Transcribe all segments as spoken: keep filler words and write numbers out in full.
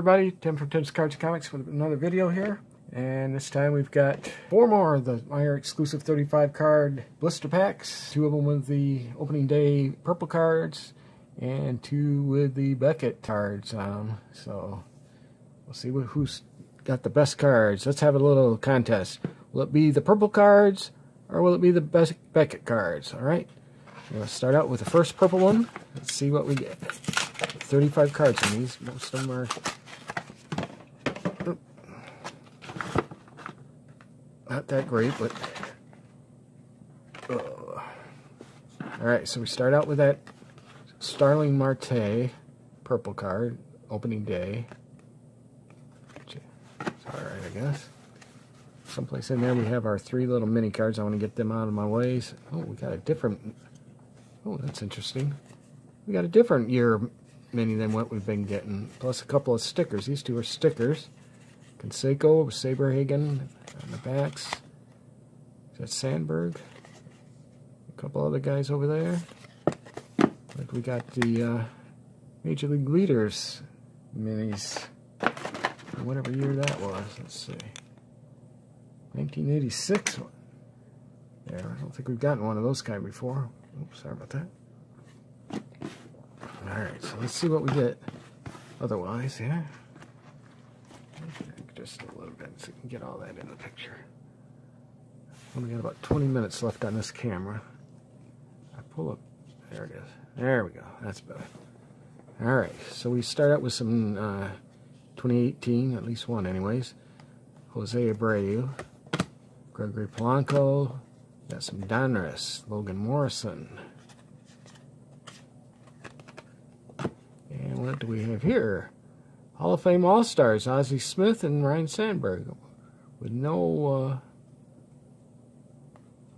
everybody. Tim from Tim's Cards and Comics with another video here. And this time we've got four more of the Meijer exclusive thirty-five card blister packs. Two of them with the opening day purple cards and two with the Beckett cards on them. So we'll see who's got the best cards. Let's have a little contest. Will it be the purple cards or will it be the best Beckett cards? All right. Let's start out with the first purple one. Let's see what we get. thirty-five cards in these. Most of them are not that great, but oh. All right, so we start out with that Starling Marte purple card, opening day. It's all right, I guess. Someplace in there we have our three little mini cards. I want to get them out of my ways. Oh, we got a different. Oh, that's interesting. We got a different year mini than what we've been getting. Plus a couple of stickers. These two are stickers. Canseco, Saberhagen on the backs. Is that Sandberg? A couple other guys over there. Like we got the uh, Major League Leaders minis. Whatever year that was. Let's see. nineteen eighty-six one. Yeah, I don't think we've gotten one of those kind before. Oops, sorry about that. Alright, so let's see what we get otherwise here. Yeah. Just a little bit so you can get all that in the picture. Only got about twenty minutes left on this camera. I pull up, there it is. There we go, that's better. All right, so we start out with some uh, twenty eighteen, at least one anyways. Jose Abreu, Gregory Polanco, got some Donruss, Logan Morrison. And what do we have here? Hall of Fame All-Stars, Ozzy Smith and Ryan Sandberg, with no, uh,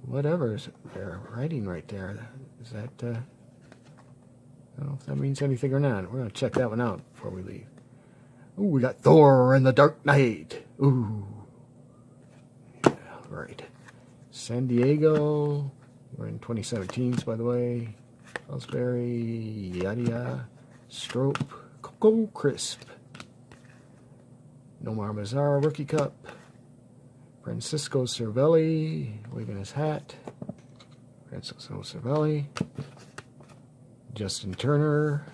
whatever's there, writing right there. Is that, uh, I don't know if that means anything or not. We're going to check that one out before we leave. Ooh, we got Thor and the Dark Knight. Ooh. Yeah, right. San Diego, we're in twenty seventeens, by the way. Ellsbury, yada yada. Strope, Coco Crisp. Nomar Mazara, Rookie Cup. Francisco Cervelli, waving his hat. Francisco Cervelli. Justin Turner.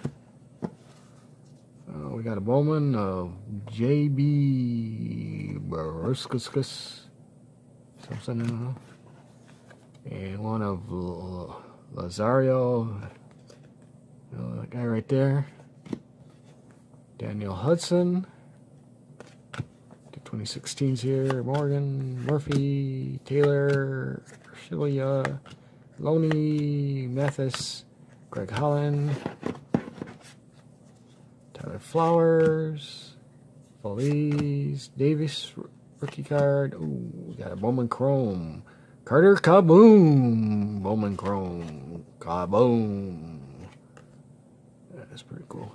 Uh, we got a Bowman of J B Baruskus. Something, I don't know. And one of L Lazario. Oh, that guy right there. Daniel Hudson. twenty sixteen's here, Morgan, Murphy, Taylor, Shilia, Loney, Mathis, Greg Holland, Tyler Flowers, Feliz, Davis, rookie card. Ooh, we got a Bowman Chrome. Carter Kaiboom, Bowman Chrome, Kaiboom. That's pretty cool.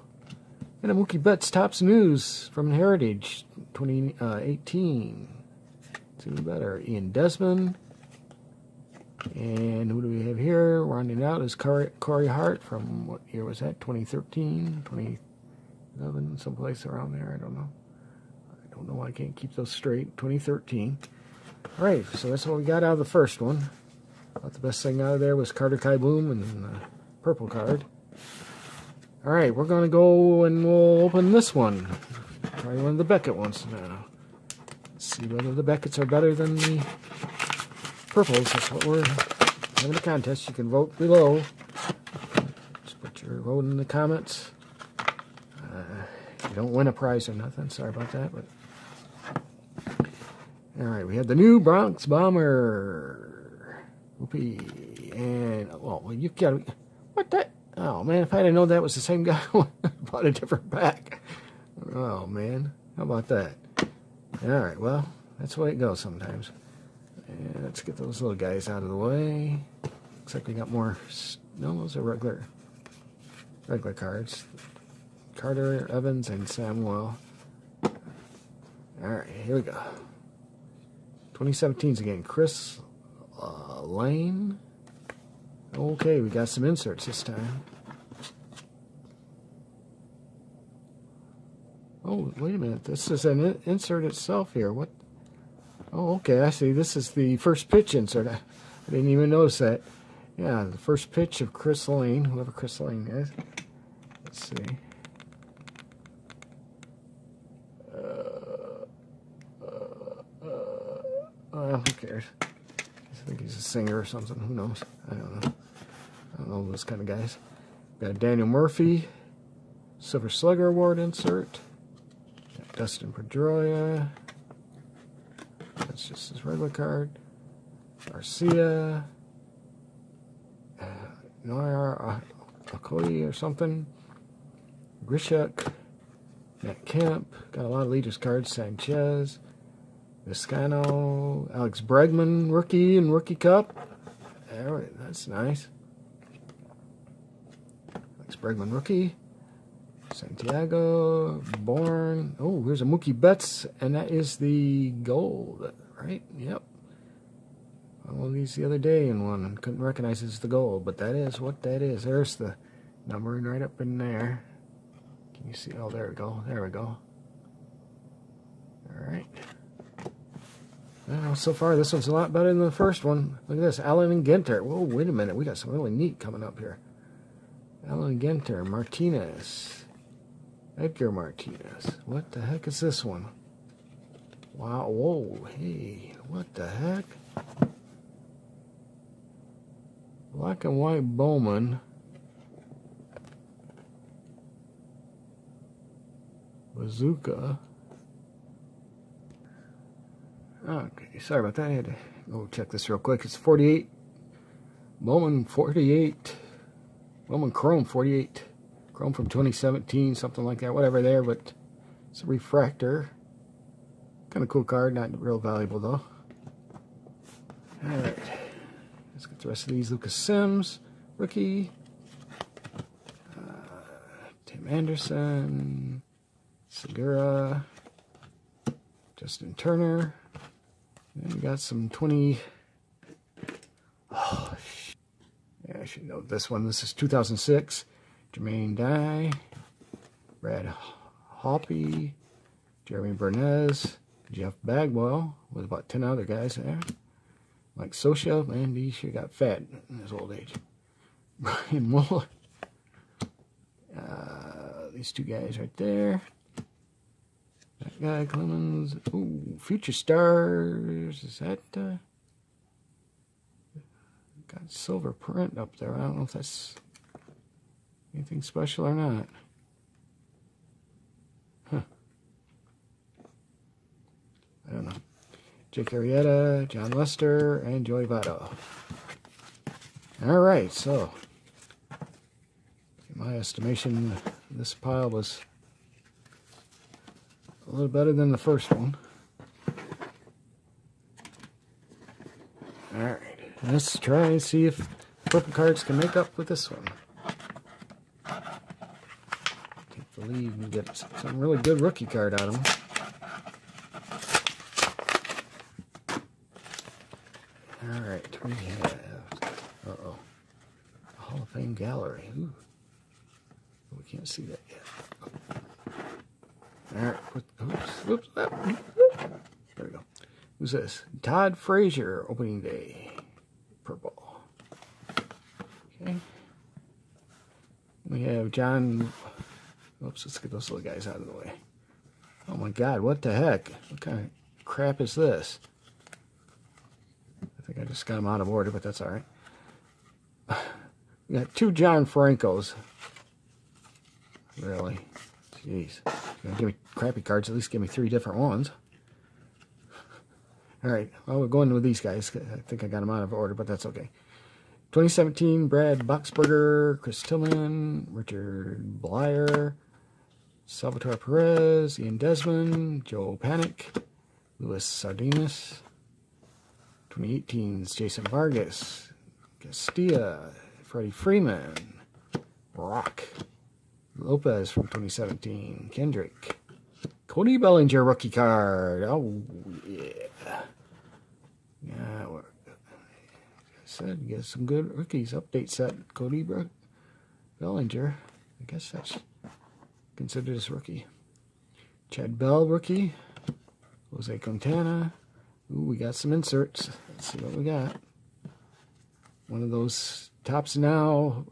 And a Mookie Betts Topps News from Heritage twenty eighteen. It's even better. Ian Desmond. And who do we have here? Rounding out is Corey Hart from what year was that? twenty thirteen, twenty eleven, someplace around there. I don't know. I don't know why I can't keep those straight. twenty thirteen. All right, so that's what we got out of the first one. I thought the best thing out of there was Carter Kaiboom and the purple card. All right, we're going to go and we'll open this one. Try one of the Beckett ones now. Let's see whether the Becketts are better than the purples. That's what we're having a contest. You can vote below. Just put your vote in the comments. Uh, you don't win a prize or nothing. Sorry about that. But all right, we have the new Bronx Bomber. Whoopee. And, oh, well, you got to... What the... Oh, man, if I didn't know that was the same guy, I bought a different pack. Oh, man, how about that? All right, well, that's the way it goes sometimes. And let's get those little guys out of the way. Looks like we got more... No, those are regular, regular cards. Carter, Evans, and Samuel. All right, here we go. twenty seventeen's again. Chris uh, Lane. Okay, we got some inserts this time. Oh, wait a minute. This is an insert itself here. What? Oh, okay. I see. This is the first pitch insert. I didn't even notice that. Yeah, the first pitch of Chris Lane, whoever Chris Lane is. Let's see. Uh, uh, uh, uh, who cares? I think he's a singer or something. Who knows? I don't know. I don't know those kind of guys. Got Daniel Murphy, Silver Slugger Award insert. Got Dustin Pedroia. That's just his regular card. Garcia. Uh, Noir Akoi or something. Grishuk. Matt Kemp. Got a lot of leaders cards. Sanchez. Viscano. Alex Bregman, rookie and rookie cup. All right, that's nice. Alex Bregman, rookie. Santiago, Bourne. Oh, here's a Mookie Betts, and that is the gold, right? Yep. I won these the other day in one and couldn't recognize it's the gold, but that is what that is. There's the numbering right up in there. Can you see? Oh, there we go. There we go. All right. Well, so far, this one's a lot better than the first one. Look at this, Allen Ginter. Whoa, wait a minute. We got some really neat coming up here. Allen Ginter, Martinez, Edgar Martinez. What the heck is this one? Wow, whoa, hey, what the heck? Black and white Bowman. Bazooka. Okay, sorry about that. I had to go check this real quick. It's forty-eight. Bowman forty-eight. Bowman Chrome forty-eight. Chrome from twenty seventeen, something like that. Whatever there, but it's a refractor. Kind of cool card. Not real valuable, though. All right. Let's get the rest of these. Lucas Sims, rookie. Uh, Tim Anderson. Segura. Justin Turner. And we got some twenty. Oh, yeah, I should know this one. This is two thousand six. Jermaine Dye. Brad Hoppe. Jeremy Bernez. Jeff Bagwell. With about ten other guys there. Mike Scioscia. Man, he sure got fat in his old age. Brian Muller. Uh, these two guys right there. That guy, Clemens. Ooh, Future Stars. Is that, uh, got silver print up there. I don't know if that's anything special or not. Huh. I don't know. Jake Arrieta, John Lester, and Joey Votto. All right, so, in my estimation, this pile was a little better than the first one. Alright, let's try and see if purple cards can make up with this one. Take the lead and get some really good rookie card out of them. Alright, we have, uh-oh, the Hall of Fame Gallery. Ooh. We can't see that yet. Alright, oops, oops, there we go. Who's this? Todd Frazier, opening day. Purple. Okay. We have John. Oops, let's get those little guys out of the way. Oh my god, what the heck? What kind of crap is this? I think I just got them out of order, but that's alright. We got two John Francos. Really? Jeez. Give me crappy cards, at least give me three different ones. Alright, well, we're going with these guys. I think I got them out of order, but that's okay. twenty seventeen, Brad Boxberger, Chris Tillman, Richard Blyer, Salvatore Perez, Ian Desmond, Joe Panic, Luis Sardinas. twenty eighteen's Jason Vargas, Castilla, Freddie Freeman, Rock. Lopez from twenty seventeen, Kendrick. Cody Bellinger rookie card. Oh, yeah. Yeah, we're, like I said, get some good rookies. Update set, Cody Bellinger. I guess that's considered as rookie. Chad Bell, rookie. Jose Quintana. Ooh, we got some inserts. Let's see what we got. One of those Tops Now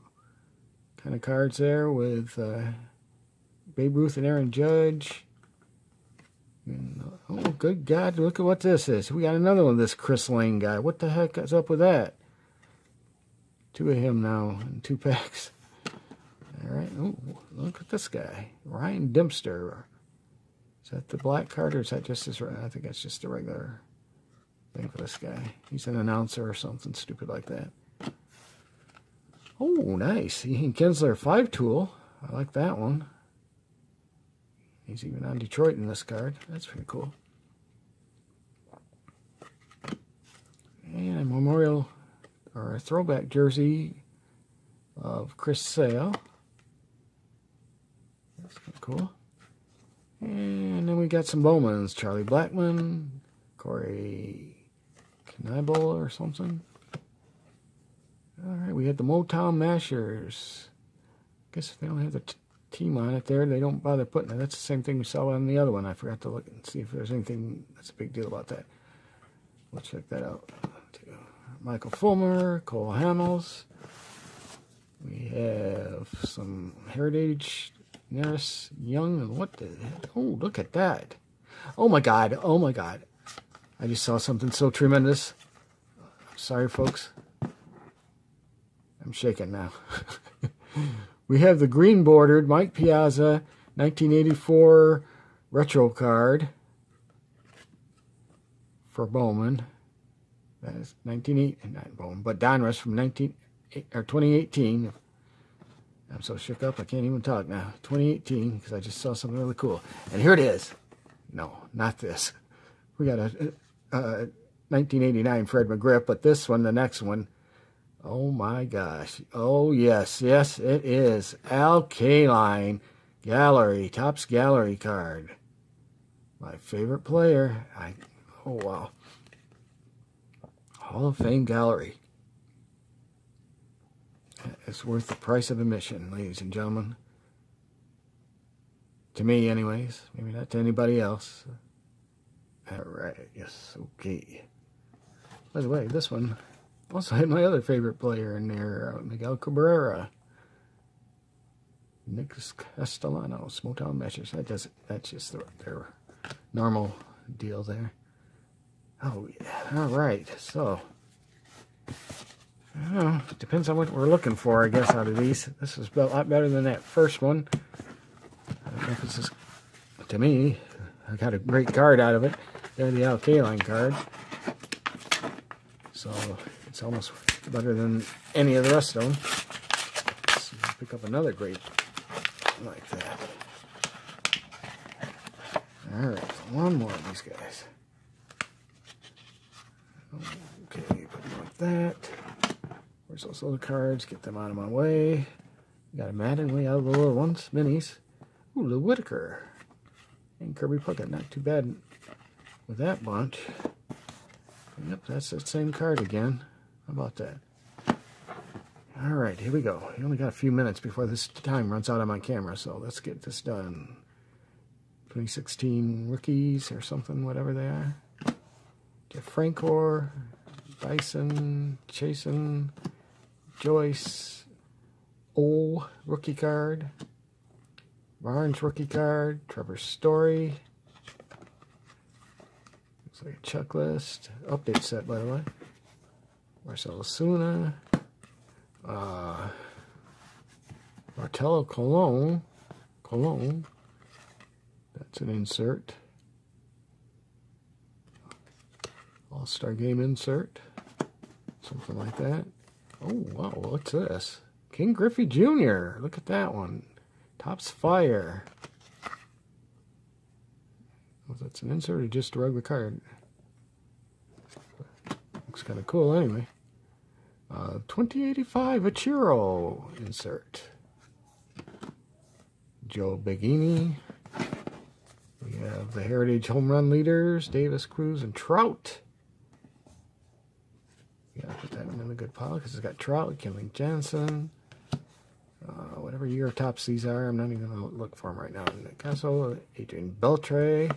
kind of cards there with uh, Babe Ruth and Aaron Judge. And, oh, good God, look at what this is. We got another one of this Chris Lane guy. What the heck is up with that? Two of him now in two packs. All right. Oh, look at this guy. Ryan Dempster. Is that the black card or is that just his... I think that's just the regular thing for this guy. He's an announcer or something stupid like that. Oh, nice. Ian Kinsler five tool. I like that one. He's even on Detroit in this card. That's pretty cool. And a memorial or a throwback jersey of Chris Sale. That's kind of cool. And then we got some Bowmans. Charlie Blackman, Corey Kaiboom or something. Alright, we had the Motown Mashers. I guess if they don't have the team on it there, they don't bother putting it. That's the same thing we saw on the other one. I forgot to look and see if there's anything that's a big deal about that. We'll check that out too. Michael Fulmer, Cole Hamels. We have some Heritage, Naris Young, and what the heck? Oh, look at that. Oh my God, oh my God. I just saw something so tremendous. I'm sorry, folks. I'm shaking now. We have the green bordered Mike Piazza nineteen eighty-four retro card for Bowman. That is nineteen eighty, not Bowman, but Donruss from nineteen or twenty eighteen. I'm so shook up I can't even talk now. twenty eighteen, because I just saw something really cool. And here it is. No, not this. We got a, a, a nineteen eighty-nine Fred McGriff, but this one, the next one. Oh my gosh. Oh yes, yes it is. Al Kaline Gallery, Topps Gallery card. My favorite player. I oh wow. Hall of Fame Gallery. It's worth the price of admission, ladies and gentlemen. To me anyways. Maybe not to anybody else. Alright, yes, okay. By the way, this one also had my other favorite player in there, Miguel Cabrera. Nick Castellanos, Motown Mashers. That does it. That's just the, their normal deal there. Oh, yeah. All right. So, I don't know. It depends on what we're looking for, I guess, out of these. This is a lot better than that first one. I don't know if this is, to me, I got a great card out of it. They're the Al Kaline card. So it's almost better than any of the rest of them. Let's pick up another grape like that. Alright, one more of these guys. Okay, put them like that. Where's those little cards? Get them out of my way. We got a Madden way out of the little ones, minis. Ooh, Lou Whitaker. And Kirby Puckett, not too bad with that bunch. Yep, that's that same card again. How about that? All right, here we go. You only got a few minutes before this time runs out on my camera, so let's get this done. twenty sixteen rookies or something, whatever they are. Jeff Francoeur, Dyson, Chasen, Joyce, O, rookie card, Barnes rookie card, Trevor Story. Like a checklist, update set by the way. Marcelo Osuna, uh, Martelo Colon, Colon. That's an insert. All-Star Game insert, something like that. Oh wow, what's this? King Griffey Junior Look at that one. Topps Fire. That's an insert or just a regular card? Looks kind of cool anyway. Uh, twenty eighty-five Ichiro insert. Joe Biggini. We have the Heritage home run leaders, Davis, Cruz, and Trout. Yeah, put that in a good pile because it's got Trout, Kenley Jansen, uh, whatever. whatever your tops these are. I'm not even going to look for them right now. Castle, Adrian Beltre,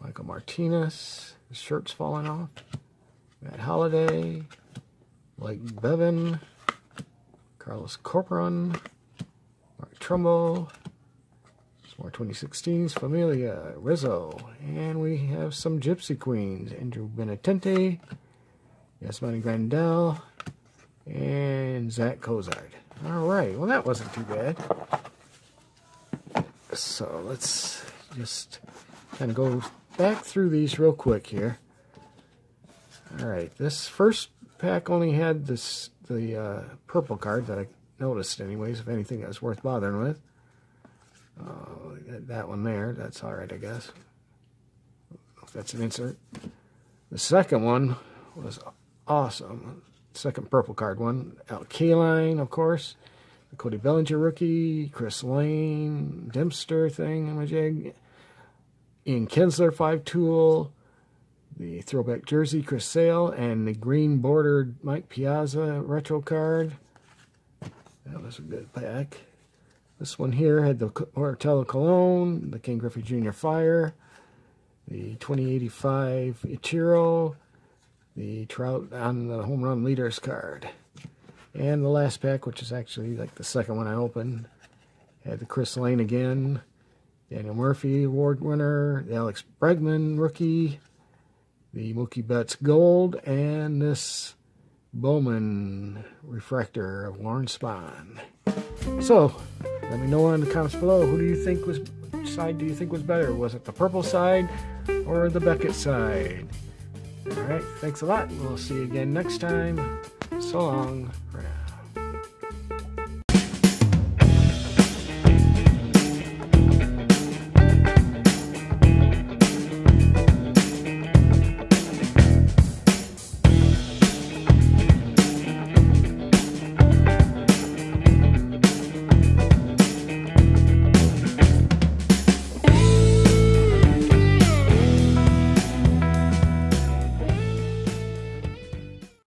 Michael Martinez. His shirt's falling off. Matt Holliday, Blake Bevan, Carlos Corcoran, Mark Trumbo. More twenty sixteens, Familia, Rizzo, and we have some Gypsy Queens, Andrew Benitente, Yasmani Grandel, and Zach Cozard. Alright, well that wasn't too bad. So let's just kind of go back through these real quick here. Alright, this first pack only had this the uh, purple card that I noticed anyways, if anything that was worth bothering with. Oh, uh, that one there, that's alright, I guess. That's an insert. The second one was awesome. Second purple card one. Al Kaline, of course. The Cody Bellinger rookie. Chris Lane. Dempster thing. Ian Kinsler, five tool. The throwback jersey, Chris Sale. And the green bordered Mike Piazza retro card. That was a good pack. This one here had the Hortello Cologne, the King Griffey Junior Fire, the twenty eighty-five Ichiro, the Trout on the Home Run Leaders card. And the last pack, which is actually like the second one I opened, had the Chris Lane again, Daniel Murphy award winner, the Alex Bregman rookie, the Mookie Betts gold, and this Bowman refractor of Warren Spahn. So, let me know in the comments below, who do you think was, which side do you think was better? Was it the purple side or the Beckett side? Alright, thanks a lot. We'll see you again next time. So long.